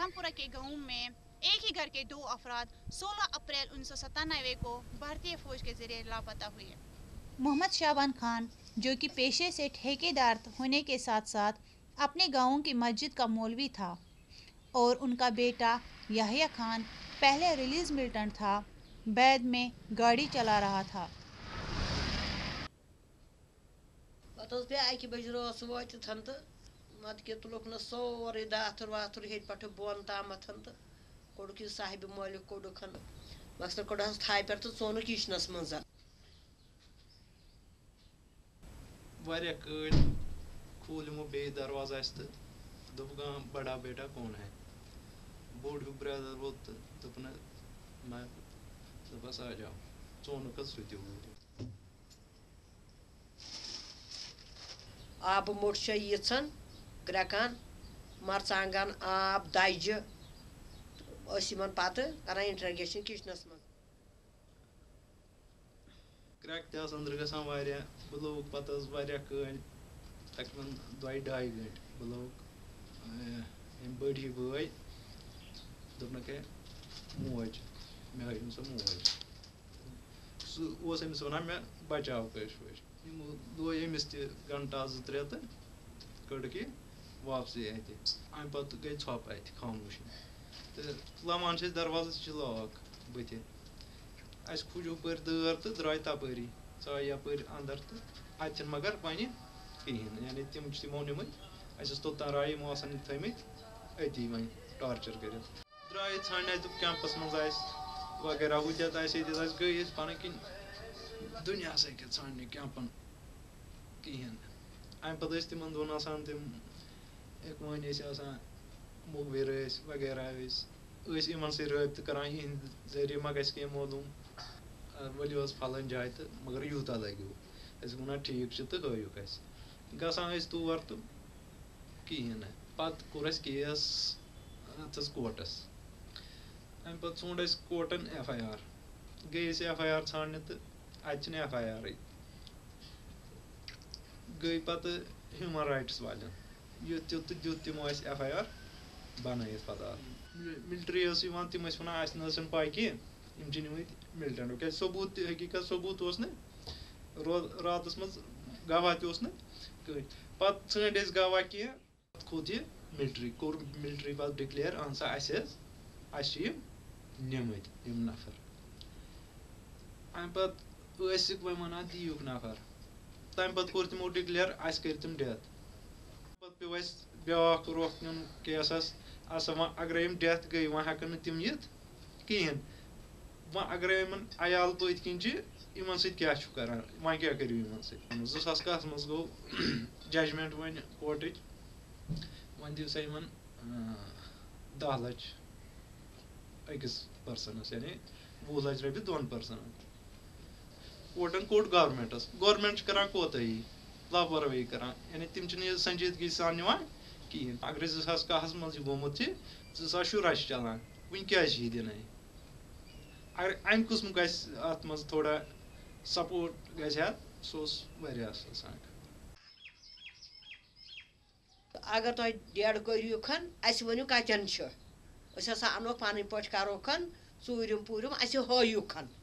पठानपोरा के गांव में एक ही घर के दो अफराद 16 अप्रैल 1997 को भारतीय फौज के जरिए लापता हुए। मोहम्मद शब्बान खान, जो कि पेशे से ठेकेदार होने के साथ साथ अपने गाँव की मस्जिद का मौलवी था, और उनका बेटा याहया खान पहले रिलीज मिलिटेंट था, बाद में गाड़ी चला रहा था। मत के तुलुक न सोर दाथुर वाथुर हे पे बोन ताम कोड़ुक साहिब मलिक कोड़ुक मकसद कोड़ थाय पे तो चोन किचनस मज खोलो बे दरवाजा दुपा बड़ा बेटा कौन है बोड हूँ ब्रदर वो दुपन बस आ जाओ चोन सू आप मोट यन ग्रेकान मरचांगन आप दज पे कर इंट्रगेशन किचनस मे ग्रेक अंदर गाँव ब्लूक पे तकरीबन 2-2.5 घंटे ब्लूक बड़ी बई दे मोज मे हम सो मोज सह वन मे बचाव कश वश दस घंटा त्रे तो कड़की वापसी अम पे गई छोप खामोशी तो लमान दरवाज लॉक बुत खुज ऊपर दर तो द्राय तपरी चा यपर अंदर तो अत मगर बन कहें यानी तम तमो निम तोतान राय थमित अति वन टॉर्चर कर द्राय ठान कैंपस मज वगैरह हूँ गई पन कन दुनिया साने कैंपन कहें अम पे तम दोन तम वन मुखबिर वगैरह इन सब्त कर जरिए मा गि मलूम वलियो फलन जाए तो मगर यूत लगो अ ठीक तो हूक गोर तो कहें पत् कौर केस कोर्टस अम पे चूंड कोर्टन FIR गई FIR छाने तो अत FIR गई पे ह्यूमन राइट्स वाले युद्ध दुत तमो FIR बन पता मिलट्री तम वन पाई कम मिलिटेंटो क्या सबूत हकीकत सबूत रात गवाह तह पे ढूंढ गवाह कह खोद यह मिलट्री कौर मिलट्री पे डिक्लेयर अहन सा अम नफर अम पे ऐसक वन दीक नफर तम पे कोर तमो डिक्लेयर अम डेथ पे ब्या रोक नुन केसस अगर यम डेथ गई वह हेकन तम यथ कहें वह अगर इन आयाल पत कम क्या करान वह क्या करू इन 2000 मज गो जजमेंट वन कोर्ट वन दिव सा इन 10 लाख अकिस पर्सनस यानी 20 लाख रुपये दोन पर्सन कोर्टन कोर्ट गवर्नमेंटस गवर्नमेंट कर कोताही लापरवाही करानी तम संजीदगी सान कहें अगर 2000 मजह गोमुत 2016 चलान वन क्या दिन अगर अम कम गत थोड़ा सपोर्ट गह सह अगर तुम डेढ़ करियन अनु कचन अनो पन पे करोन चूरम पूरम अ